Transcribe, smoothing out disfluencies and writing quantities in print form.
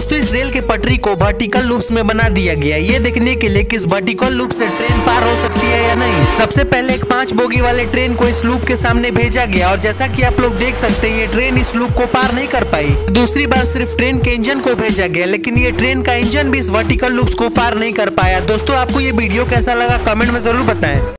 दोस्तों इस रेल के पटरी को वर्टिकल लूप्स में बना दिया गया है, ये देखने के लिए कि इस वर्टिकल लूप से ट्रेन पार हो सकती है या नहीं। सबसे पहले एक 5 बोगी वाले ट्रेन को इस लूप के सामने भेजा गया और जैसा कि आप लोग देख सकते हैं ये ट्रेन इस लूप को पार नहीं कर पाई। दूसरी बार सिर्फ ट्रेन के इंजन को भेजा गया लेकिन ये ट्रेन का इंजन भी इस वर्टिकल लूप्स को पार नहीं कर पाया। दोस्तों आपको ये वीडियो कैसा लगा कमेंट में जरूर बताएं।